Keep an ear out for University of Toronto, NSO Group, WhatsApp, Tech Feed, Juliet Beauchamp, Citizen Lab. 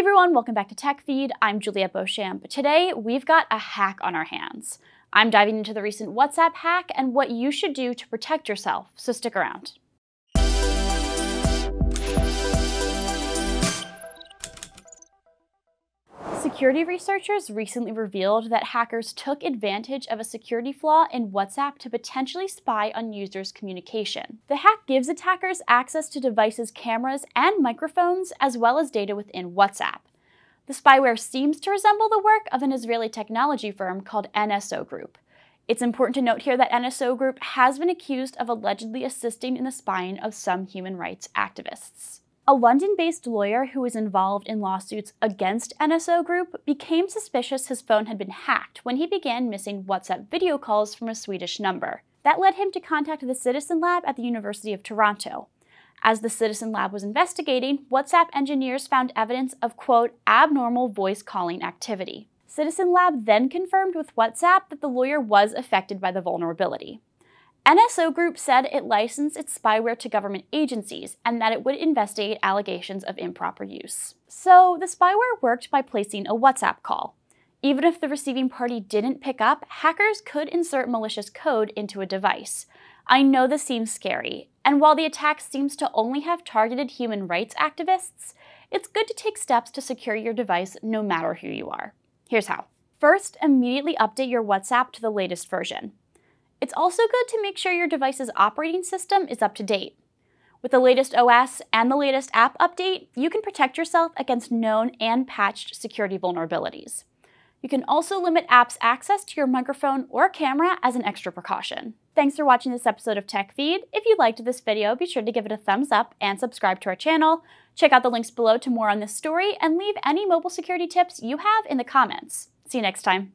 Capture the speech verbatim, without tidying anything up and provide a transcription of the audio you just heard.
Hey everyone, welcome back to Tech Feed. I'm Juliet Beauchamp. Today, we've got a hack on our hands. I'm diving into the recent WhatsApp hack and what you should do to protect yourself, so stick around. Security researchers recently revealed that hackers took advantage of a security flaw in WhatsApp to potentially spy on users' communication. The hack gives attackers access to devices' cameras and microphones, as well as data within WhatsApp. The spyware seems to resemble the work of an Israeli technology firm called N S O Group. It's important to note here that N S O Group has been accused of allegedly assisting in the spying of some human rights activists. A London-based lawyer who was involved in lawsuits against N S O Group became suspicious his phone had been hacked when he began missing WhatsApp video calls from a Swedish number. That led him to contact the Citizen Lab at the University of Toronto. As the Citizen Lab was investigating, WhatsApp engineers found evidence of, quote, abnormal voice calling activity. Citizen Lab then confirmed with WhatsApp that the lawyer was affected by the vulnerability. N S O Group said it licensed its spyware to government agencies and that it would investigate allegations of improper use. So the spyware worked by placing a WhatsApp call. Even if the receiving party didn't pick up, hackers could insert malicious code into a device. I know this seems scary, and while the attack seems to only have targeted human rights activists, it's good to take steps to secure your device no matter who you are. Here's how. First, immediately update your WhatsApp to the latest version. It's also good to make sure your device's operating system is up to date. With the latest O S and the latest app update, you can protect yourself against known and patched security vulnerabilities. You can also limit apps' access to your microphone or camera as an extra precaution. Thanks for watching this episode of Tech Feed. If you liked this video, be sure to give it a thumbs up and subscribe to our channel. Check out the links below to more on this story and leave any mobile security tips you have in the comments. See you next time.